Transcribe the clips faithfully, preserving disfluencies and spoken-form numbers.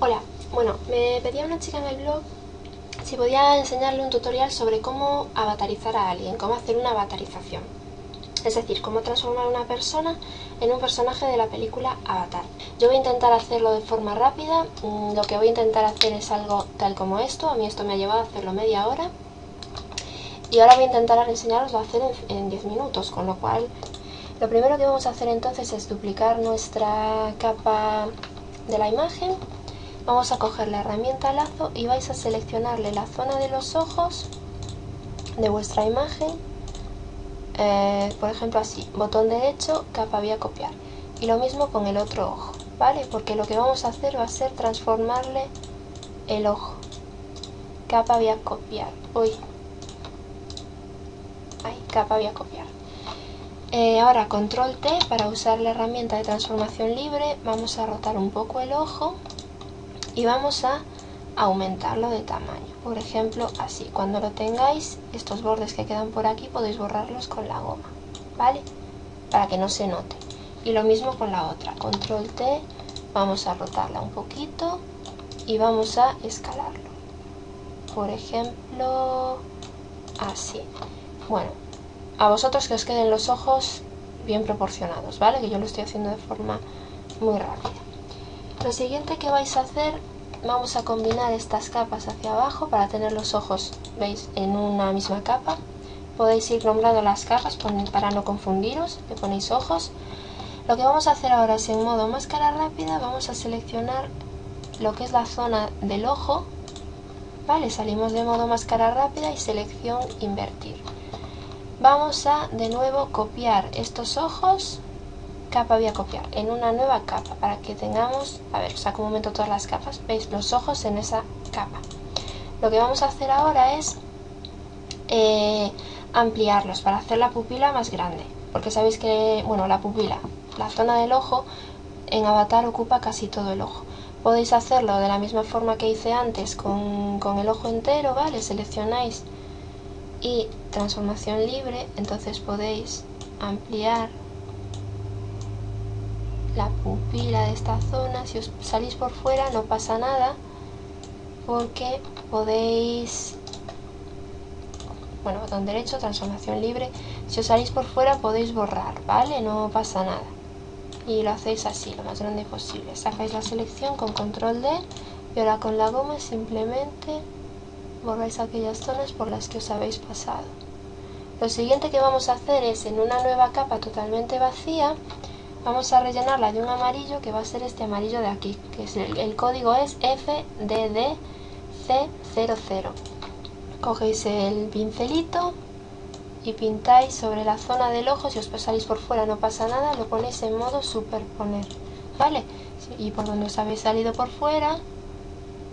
Hola, bueno, me pedía una chica en el blog si podía enseñarle un tutorial sobre cómo avatarizar a alguien, cómo hacer una avatarización. Es decir, cómo transformar a una persona en un personaje de la película Avatar. Yo voy a intentar hacerlo de forma rápida, lo que voy a intentar hacer es algo tal como esto, a mí esto me ha llevado a hacerlo media hora. Y ahora voy a intentar enseñaros a hacer en diez minutos, con lo cual lo primero que vamos a hacer entonces es duplicar nuestra capa de la imagen. Vamos a coger la herramienta lazo y vais a seleccionarle la zona de los ojos de vuestra imagen, eh, por ejemplo así, botón derecho, capa voy a copiar. Y lo mismo con el otro ojo, ¿vale? Porque lo que vamos a hacer va a ser transformarle el ojo. Capa voy a copiar, uy, ay, capa voy a copiar. Eh, ahora control T para usar la herramienta de transformación libre, vamos a rotar un poco el ojo. Y vamos a aumentarlo de tamaño, por ejemplo así. Cuando lo tengáis, estos bordes que quedan por aquí podéis borrarlos con la goma, ¿vale? Para que no se note. Y lo mismo con la otra, control T, vamos a rotarla un poquito y vamos a escalarlo. Por ejemplo, así. Bueno, a vosotros que os queden los ojos bien proporcionados, ¿vale? Que yo lo estoy haciendo de forma muy rápida. Lo siguiente que vais a hacer, vamos a combinar estas capas hacia abajo para tener los ojos, ¿veis?, en una misma capa. Podéis ir nombrando las capas para no confundiros, le ponéis ojos. Lo que vamos a hacer ahora es en modo máscara rápida, vamos a seleccionar lo que es la zona del ojo. Vale, salimos de modo máscara rápida y selección invertir. Vamos a de nuevo copiar estos ojos. Capa voy a copiar en una nueva capa para que tengamos, a ver, saco un momento todas las capas, veis los ojos en esa capa. Lo que vamos a hacer ahora es eh, ampliarlos para hacer la pupila más grande, porque sabéis que, bueno, la pupila, la zona del ojo en Avatar ocupa casi todo el ojo. Podéis hacerlo de la misma forma que hice antes con, con el ojo entero, ¿vale? Seleccionáis y transformación libre, entonces podéis ampliar la pupila de esta zona. Si os salís por fuera no pasa nada porque podéis, bueno, botón derecho, transformación libre, si os salís por fuera podéis borrar, ¿vale? No pasa nada y lo hacéis así, lo más grande posible. Sacáis la selección con control D y ahora con la goma simplemente borráis aquellas zonas por las que os habéis pasado. Lo siguiente que vamos a hacer es en una nueva capa totalmente vacía vamos a rellenarla de un amarillo que va a ser este amarillo de aquí, que es el, el código es F D D C cero cero. Cogéis el pincelito y pintáis sobre la zona del ojo, si os salís por fuera no pasa nada, lo ponéis en modo superponer, ¿vale? Y por donde os habéis salido por fuera,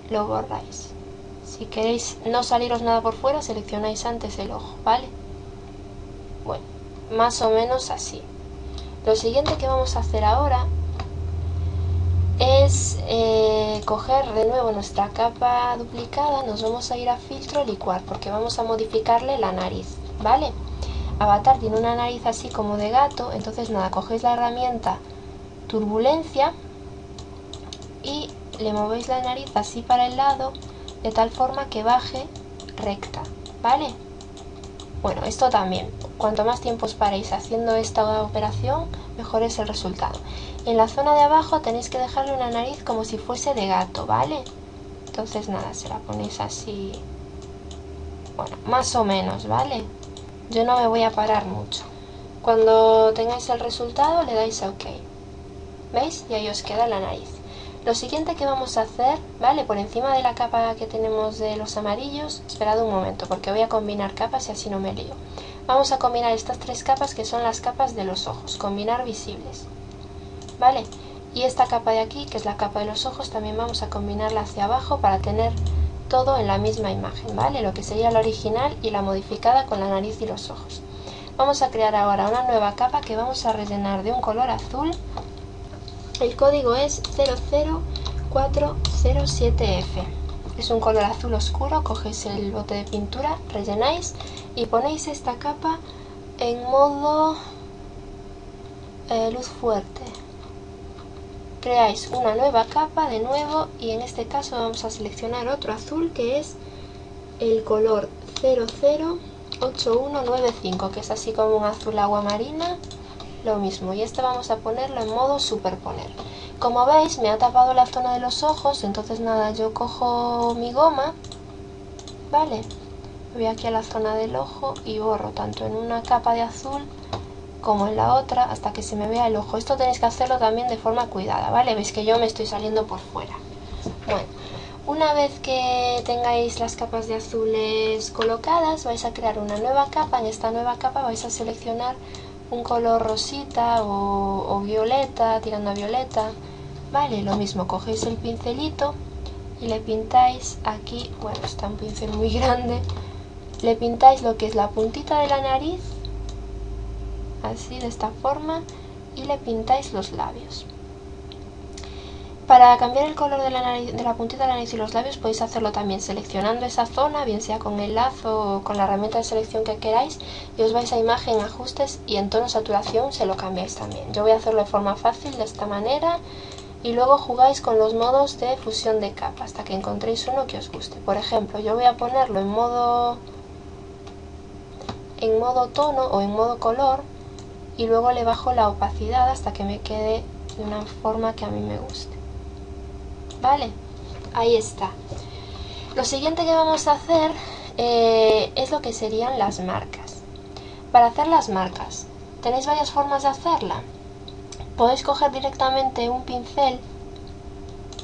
lo borráis. Si queréis no saliros nada por fuera, seleccionáis antes el ojo, ¿vale? Bueno, más o menos así. Lo siguiente que vamos a hacer ahora es eh, coger de nuevo nuestra capa duplicada, nos vamos a ir a filtro licuar porque vamos a modificarle la nariz, ¿vale? Avatar tiene una nariz así como de gato, entonces nada, cogéis la herramienta turbulencia y le movéis la nariz así para el lado de tal forma que baje recta, ¿vale? Bueno, esto también, cuanto más tiempo os paréis haciendo esta operación, mejor es el resultado. En la zona de abajo tenéis que dejarle una nariz como si fuese de gato, ¿vale? Entonces nada, se la ponéis así, bueno, más o menos, ¿vale? Yo no me voy a parar mucho. Cuando tengáis el resultado le dais a OK, ¿veis? Y ahí os queda la nariz. Lo siguiente que vamos a hacer, ¿vale? Por encima de la capa que tenemos de los amarillos, esperad un momento porque voy a combinar capas y así no me lío. Vamos a combinar estas tres capas que son las capas de los ojos, combinar visibles, ¿vale? Y esta capa de aquí, que es la capa de los ojos, también vamos a combinarla hacia abajo para tener todo en la misma imagen, ¿vale? Lo que sería la original y la modificada con la nariz y los ojos. Vamos a crear ahora una nueva capa que vamos a rellenar de un color azul. El código es cero cero cuatro cero siete F, es un color azul oscuro, cogéis el bote de pintura, rellenáis y ponéis esta capa en modo eh, luz fuerte, creáis una nueva capa de nuevo y en este caso vamos a seleccionar otro azul que es el color cero cero ocho uno nueve cinco, que es así como un azul agua marina, lo mismo, y este vamos a ponerlo en modo superponer. Como veis me ha tapado la zona de los ojos, entonces nada, yo cojo mi goma, vale, voy aquí a la zona del ojo y borro tanto en una capa de azul como en la otra hasta que se me vea el ojo. Esto tenéis que hacerlo también de forma cuidada, ¿vale? Veis que yo me estoy saliendo por fuera. Bueno, una vez que tengáis las capas de azules colocadas, vais a crear una nueva capa. En esta nueva capa vais a seleccionar un color rosita o, o violeta, tirando a violeta, ¿vale? Lo mismo, cogéis el pincelito y le pintáis aquí, bueno, está un pincel muy grande, le pintáis lo que es la puntita de la nariz, así, de esta forma, y le pintáis los labios. Para cambiar el color de la, nariz, de la puntita de la nariz y los labios podéis hacerlo también seleccionando esa zona, bien sea con el lazo o con la herramienta de selección que queráis, y os vais a imagen, ajustes y en tono saturación se lo cambiáis también. Yo voy a hacerlo de forma fácil de esta manera y luego jugáis con los modos de fusión de capa hasta que encontréis uno que os guste. Por ejemplo, yo voy a ponerlo en modo, en modo tono o en modo color, y luego le bajo la opacidad hasta que me quede de una forma que a mí me guste. Vale, ahí está. Lo siguiente que vamos a hacer eh, es lo que serían las marcas. Para hacer las marcas, tenéis varias formas de hacerla. Podéis coger directamente un pincel,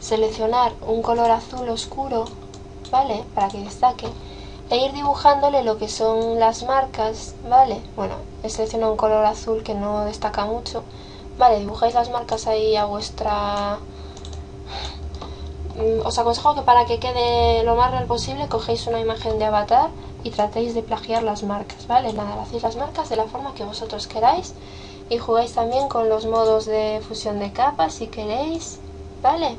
seleccionar un color azul oscuro, ¿vale? Para que destaque, e ir dibujándole lo que son las marcas, ¿vale? Bueno, he seleccionado un color azul que no destaca mucho. Vale, dibujáis las marcas ahí a vuestra... Os aconsejo que para que quede lo más real posible cogéis una imagen de Avatar y tratéis de plagiar las marcas, ¿vale? Nada, hacéis las marcas de la forma que vosotros queráis y jugáis también con los modos de fusión de capas si queréis, ¿vale?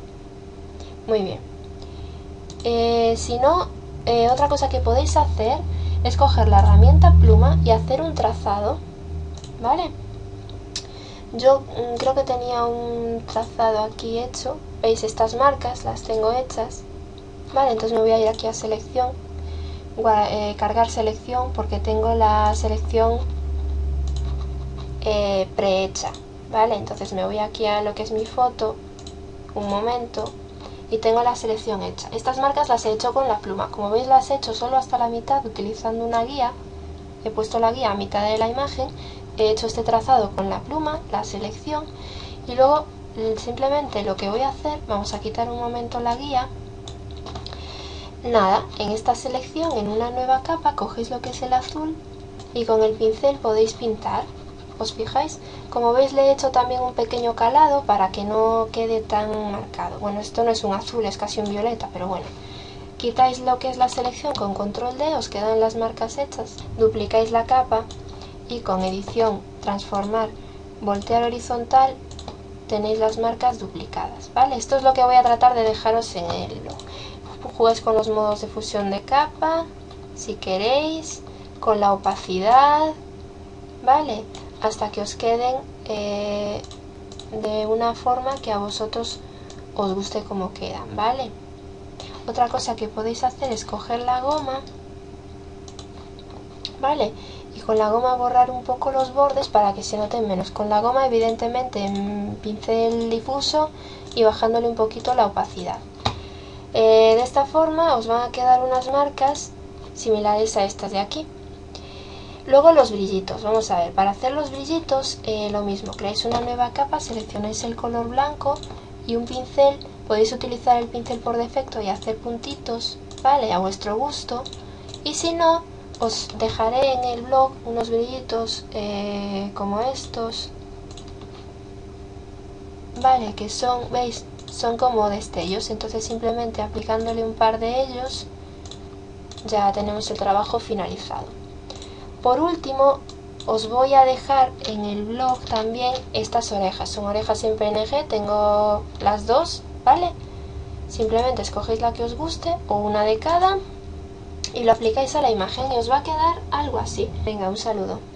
Muy bien. Eh, si no, eh, otra cosa que podéis hacer es coger la herramienta pluma y hacer un trazado, ¿vale? Yo mm, creo que tenía un trazado aquí hecho. Veis, estas marcas las tengo hechas, vale, entonces me voy a ir aquí a selección, eh, cargar selección, porque tengo la selección eh, prehecha, vale, entonces me voy aquí a lo que es mi foto, un momento, y tengo la selección hecha. Estas marcas las he hecho con la pluma, como veis las he hecho solo hasta la mitad utilizando una guía, he puesto la guía a mitad de la imagen, he hecho este trazado con la pluma, la selección, y luego... Simplemente lo que voy a hacer, vamos a quitar un momento la guía. Nada, en esta selección, en una nueva capa, cogéis lo que es el azul y con el pincel podéis pintar. ¿Os fijáis? Como veis le he hecho también un pequeño calado para que no quede tan marcado. Bueno, esto no es un azul, es casi un violeta, pero bueno. Quitáis lo que es la selección con control D, os quedan las marcas hechas. Duplicáis la capa y con edición, transformar, voltear horizontal... Tenéis las marcas duplicadas, ¿vale? Esto es lo que voy a tratar de dejaros en el blog. Jugáis con los modos de fusión de capa, si queréis, con la opacidad, ¿vale? Hasta que os queden eh, de una forma que a vosotros os guste como quedan, ¿vale? Otra cosa que podéis hacer es coger la goma, ¿vale? Y con la goma borrar un poco los bordes para que se noten menos. Con la goma, evidentemente, en pincel difuso y bajándole un poquito la opacidad. Eh, de esta forma os van a quedar unas marcas similares a estas de aquí. Luego los brillitos. Vamos a ver, para hacer los brillitos, eh, lo mismo. Creáis una nueva capa, seleccionáis el color blanco y un pincel. Podéis utilizar el pincel por defecto y hacer puntitos, ¿vale? A vuestro gusto. Y si no... Os dejaré en el blog unos brillitos eh, como estos, vale, que son, veis, son como destellos, entonces simplemente aplicándole un par de ellos ya tenemos el trabajo finalizado. Por último, os voy a dejar en el blog también estas orejas, son orejas en P N G, tengo las dos, vale, simplemente escogéis la que os guste o una de cada. Y lo aplicáis a la imagen y os va a quedar algo así. Venga, un saludo.